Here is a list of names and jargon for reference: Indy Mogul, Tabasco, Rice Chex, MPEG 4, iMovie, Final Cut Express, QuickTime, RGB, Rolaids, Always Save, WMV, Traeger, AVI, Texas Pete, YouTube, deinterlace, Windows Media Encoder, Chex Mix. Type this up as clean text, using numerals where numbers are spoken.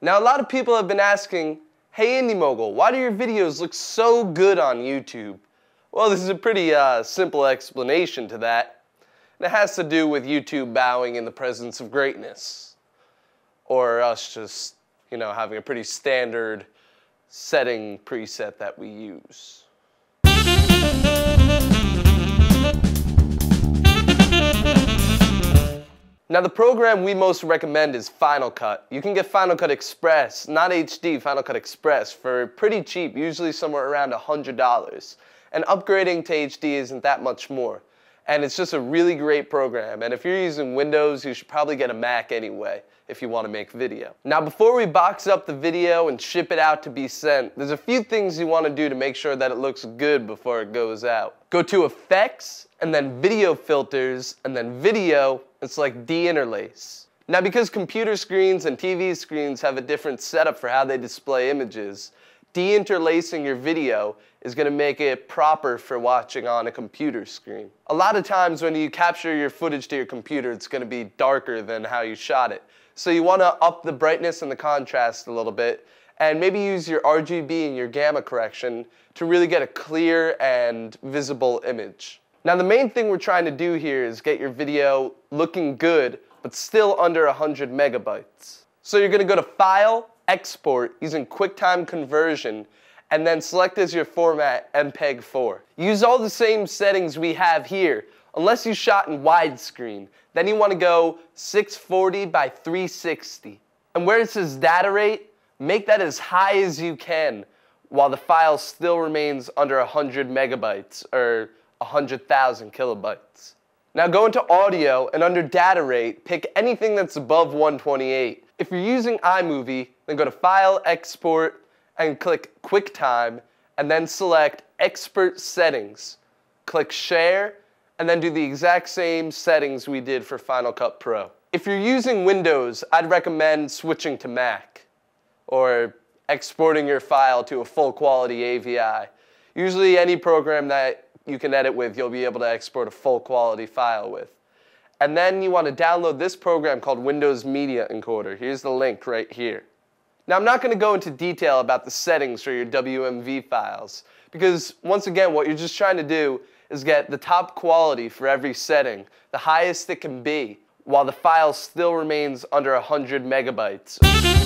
Now a lot of people have been asking, hey Indy Mogul, why do your videos look so good on YouTube? Well, this is a pretty simple explanation to that. And it has to do with YouTube bowing in the presence of greatness. Or us just, you know, having a pretty standard setting preset that we use. Now the program we most recommend is Final Cut. You can get Final Cut Express, not HD, Final Cut Express for pretty cheap, usually somewhere around $100. And upgrading to HD isn't that much more. And it's just a really great program. And if you're using Windows, you should probably get a Mac anyway if you want to make video. Now before we box up the video and ship it out to be sent, there's a few things you want to do to make sure that it looks good before it goes out. Go to Effects, and then Video Filters, and then Video, and select Deinterlace. Now because computer screens and TV screens have a different setup for how they display images, deinterlacing your video is going to make it proper for watching on a computer screen. A lot of times when you capture your footage to your computer, it's going to be darker than how you shot it. So you want to up the brightness and the contrast a little bit, and maybe use your RGB and your gamma correction to really get a clear and visible image. Now the main thing we're trying to do here is get your video looking good, but still under 100 megabytes. So you're going to go to File, Export, using QuickTime Conversion, and then select as your format MPEG 4. Use all the same settings we have here, unless you shot in widescreen. Then you want to go 640 by 360. And where it says data rate, make that as high as you can while the file still remains under 100 megabytes, or 100,000 kilobytes. Now go into Audio, and under data rate, pick anything that's above 128. If you're using iMovie, then go to File, Export, and click QuickTime, and then select Expert Settings. Click Share, and then do the exact same settings we did for Final Cut Pro. If you're using Windows, I'd recommend switching to Mac, or exporting your file to a full quality AVI. Usually any program that you can edit with, you'll be able to export a full quality file with. And then you want to download this program called Windows Media Encoder. Here's the link right here. Now I'm not going to go into detail about the settings for your WMV files, because once again what you're just trying to do is get the top quality for every setting, the highest it can be, while the file still remains under 100 megabytes.